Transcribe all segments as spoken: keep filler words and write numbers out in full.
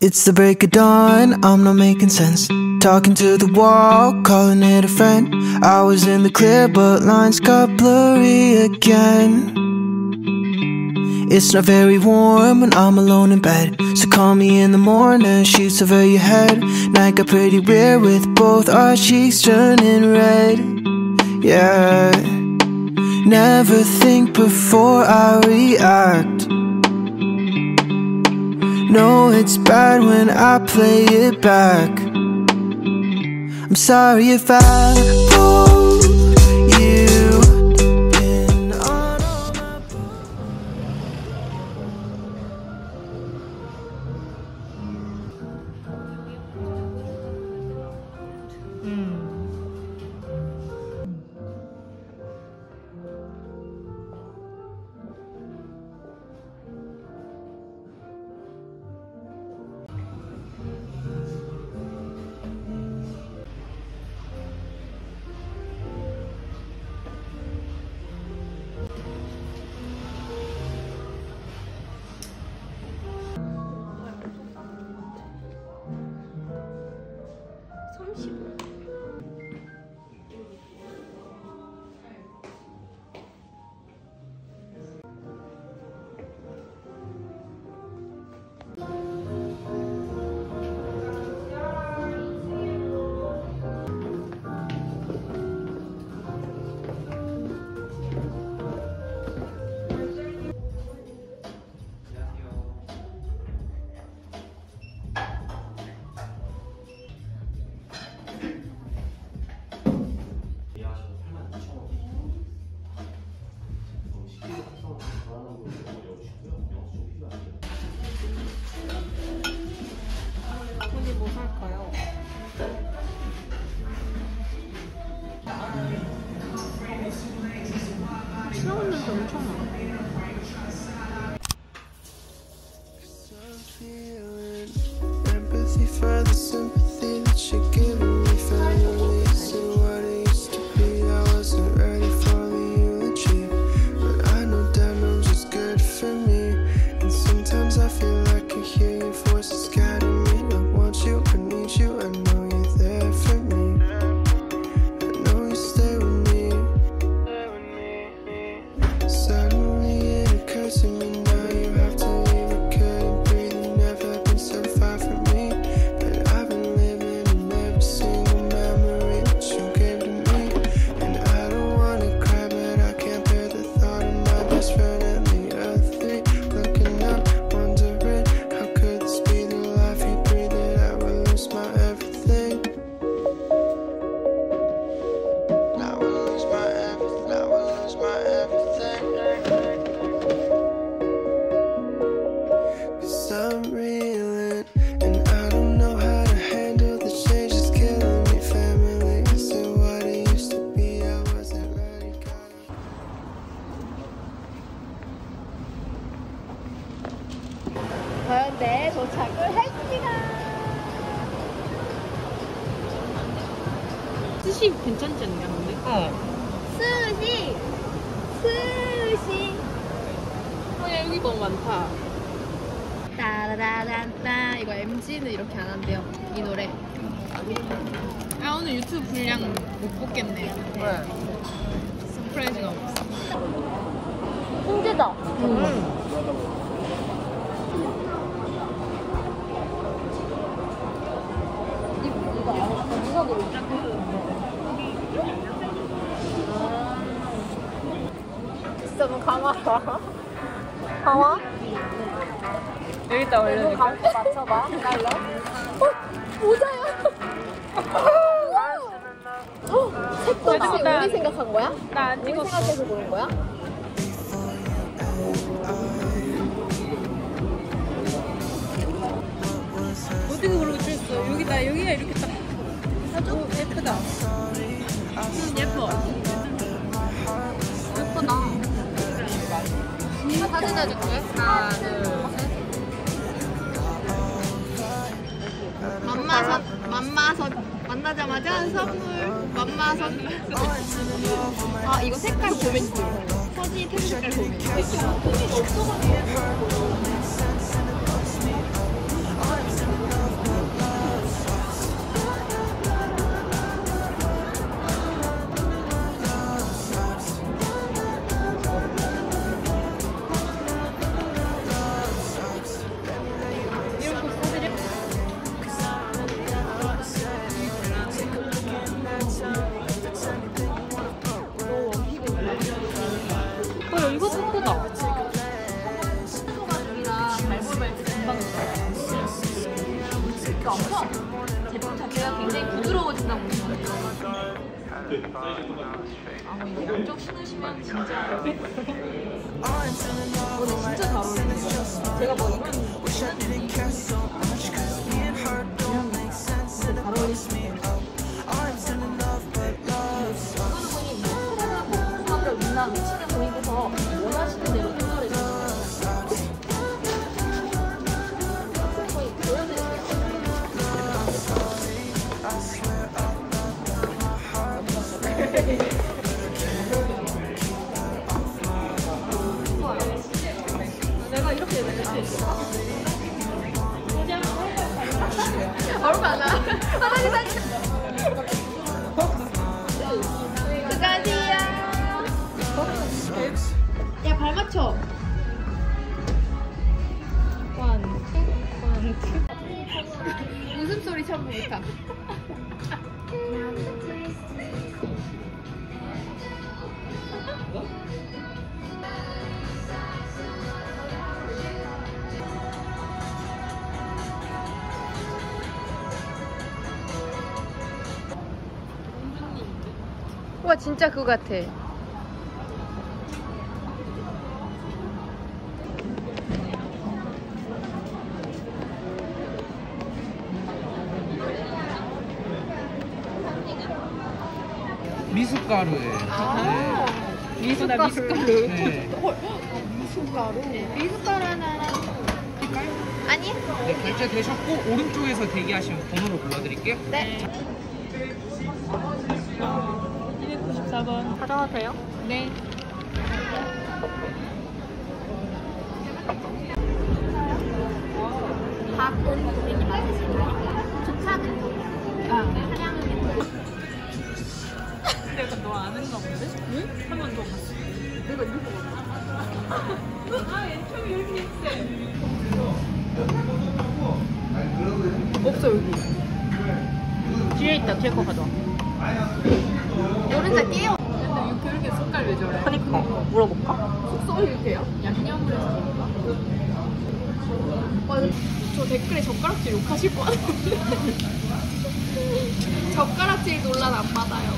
It's the break of dawn, I'm not making sense. Talking to the wall, calling it a friend. I was in the clear, but lines got blurry again. It's not very warm when I'm alone in bed, so call me in the morning, sheets over your head. Night got pretty weird with both our cheeks turning red. Yeah. Never think before I react. No, it's bad when I play it back. I'm sorry if I pull you in on all my for the sympathy that you're giving me. Found a reason what it used to be. I wasn't ready for the eulogy, but I know diamonds is good for me. And sometimes I feel like I hear your voices guiding me. I want you, I need you, I know you're there for me. I know you stay with me. Suddenly it occurs to me, now you have to leave. I couldn't breathe, you've never been so far from me. 현대에 도착을 했습니다. 스시 괜찮지 않냐 근데? 어. 스시! 스시! 어, 야, 여기 너무 많다. 따라라란따. 이거 엠지는 이렇게 안 한대요, 이 노래. 아, 오늘 유튜브 분량 못 뽑겠네. 왜? 서프라이즈가 없어. 힘들다. 응. 음. 너무 강하다. 강하? 여기다 올려줄게. 맞춰봐. 날라. 어? 모자야. 어? 색깔 혹시 우리 생각한 거야? 나 안 찍었어. 우리 생각해서 보는 거야? 어떻게 그러고 있었어? 여기다, 여기가 이렇게 딱. 오, 예쁘다. 음, 예뻐. 예쁘다. 음, 사진 해줄 거야? 하나, 둘, 셋. 만마선, 만마선. 만나자마자 선물. 만마선. 아, 이거 색깔 고민. 서지 태그 색깔 고민. 색깔 고민이 없어가지고. 무게가 없어 제품 자체가 굉장히 부드러워진다고 보시면 돼요. 아, 이거 양쪽 신으시면 진짜 오늘 진짜 잘 어울리네요. 제가 뭐 이런 신는 잘 어울리시네요. 나 위치를 고민해서 원하시는 대로 조절해 주세요. 거의 보여드릴게요. 내가 이렇게 해야지. 얼마나? 하나님 사진. 야, 발 맞춰. 원, 투, 원, 투. 웃음소리 첨부 부탁. 와, 진짜 그거 같아. 미숫가루예요. 아 네. 미숫가루. 미숫가루. 네. 미숫가루. 네. 미숫가루 하나랑 될까요? 아니요. 네, 결제 되셨고 오른쪽에서 대기하시면 번호로 불러드릴게요. 네. 이백구십사 번 가져와도 돼요? 네. 밥은 고객님 받으시나요? 주차는 고객님. 사냥은 내가 너 아는가 본데? 응? 한 번 더 봤어. 내가 이렇게 봤어. 아, 애초에 이렇게 했어. 없어, 여기. 뒤에 있다, 뒤에 거 가져와. 노른자 띄워. 근데 이렇게 이렇게 색깔 왜 저래? 그니까. 물어볼까? 숙소 이렇게요? 양념을 해서 먹을까? 와, 저 댓글에 젓가락질 욕하실 거 같은데? 젓가락질 논란 안 받아요.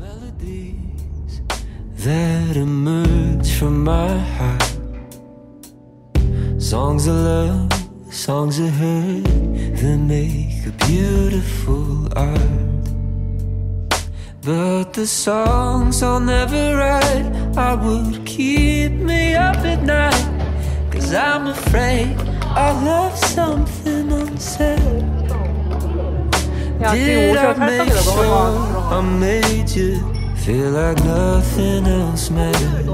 Melodies that emerge from my heart, songs of love, songs of hurt that make a beautiful art. But the songs I'll never write, I would keep me up at night, 'cause I'm afraid I left something unsaid. Did I make sure I made you feel like nothing else mattered?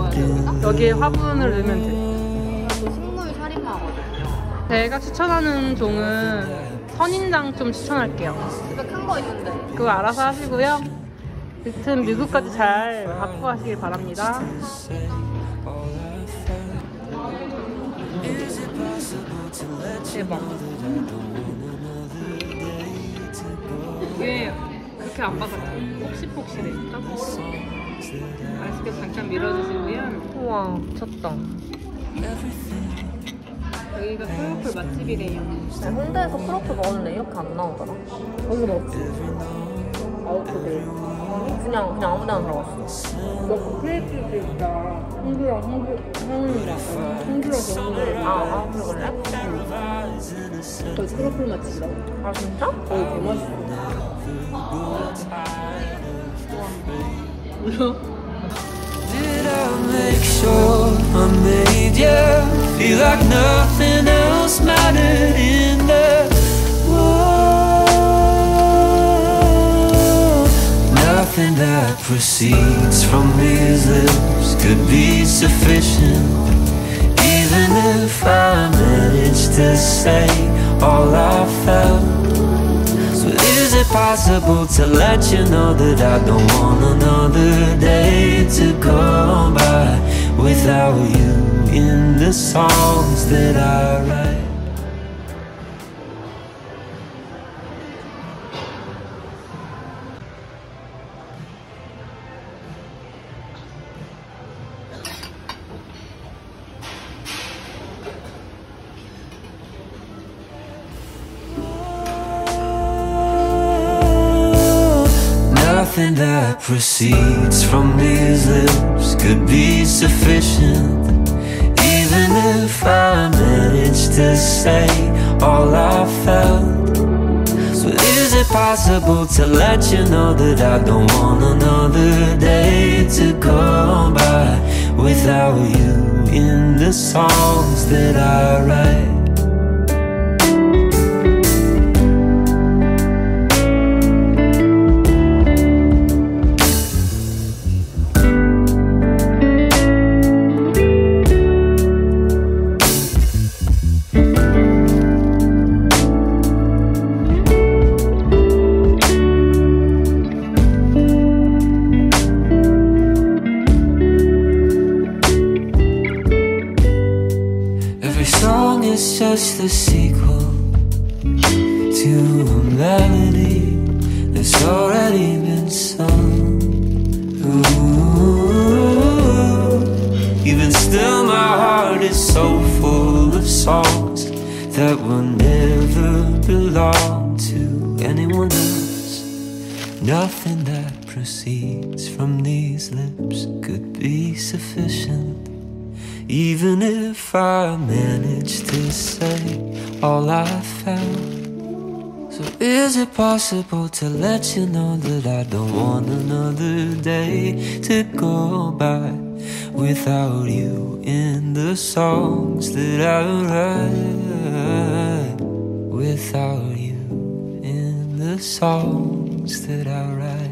여기에 화분을 넣으면 돼. 저 식물 살인마거든요. 제가 추천하는 종은 선인장 좀 추천할게요. 집에 큰 거 있는데. 그거 알아서 하시고요. 여튼 미국까지 잘 확보하시길 바랍니다. 대박. 이게 그렇게 안 바삭해요. 폭신폭신해. 맛있게 잠깐 밀어주시고요. 우와, 미쳤다. 여기가 프로플 맛집이래요. 네, 홍대에서 프로플 먹었는데 이렇게 안 나오더라. 너무 먹었지? 아웃도돼. 그냥, 그냥 아무 데나 들어갔어. 너 크리에이티브도 있다. 홍주랑 홍주랑 홍주라서 홍주랑. 아, 아, 그래? 응. 거기 프로플 맛집이라고. 아, 진짜? 거기 되게 맛있어. Did I make sure I made you feel like nothing else mattered in the world? Nothing that proceeds from these lips could be sufficient, even if I managed to to say all I felt. So is it possible to let you know that I don't want another day to go by without you in the songs that I write? Nothing that proceeds from these lips could be sufficient, even if I managed to say all I felt. So is it possible to let you know that I don't want another day to go by without you in the songs that I write? It's just the sequel to a melody that's already been sung. Ooh. Even still my heart is so full of songs that will never belong to anyone else. Nothing that proceeds from these lips could be sufficient, even if I managed to say all I felt. So is it possible to let you know that I don't want another day to go by without you in the songs that I write? Without you in the songs that I write.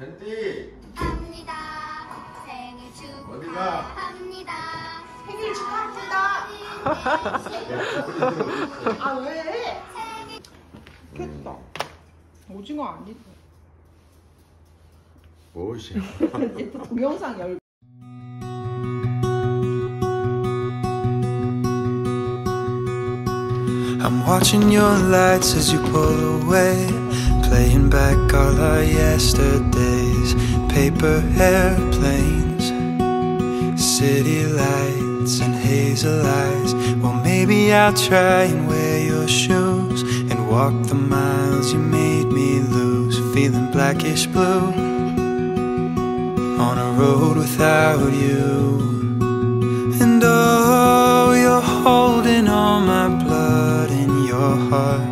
벤띠 합니다. 생일 축하합니다. 생일 축하합니다. 아 왜? 됐다. 오징어 아니지? 오이씨. 동영상 열. I'm watching your lights as you pull away, playing back all our yesterdays. Paper airplanes, city lights and hazel eyes. Well, maybe I'll try and wear your shoes and walk the miles you made me lose. Feeling blackish blue on a road without you. And oh, you're holding all my blood in your heart.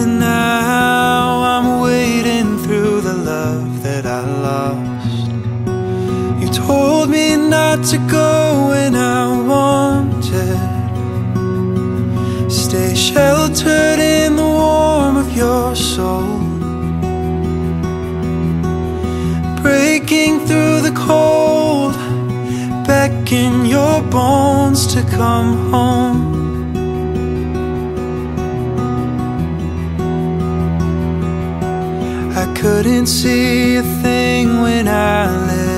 And I told me not to go when I wanted. Stay sheltered in the warmth of your soul. Breaking through the cold, back in your bones to come home. I couldn't see a thing when I lived.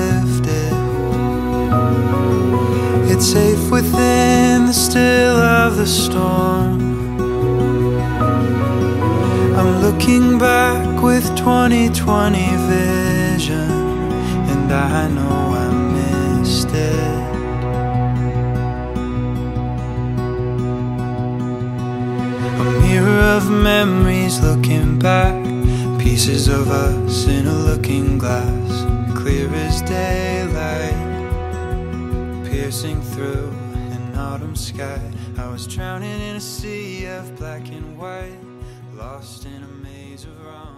It's safe within the still of the storm. I'm looking back with twenty twenty vision, and I know I missed it. A mirror of memories looking back, pieces of us in a looking glass, clear as daylight, piercing through an autumn sky. I was drowning in a sea of black and white, lost in a maze of wrong.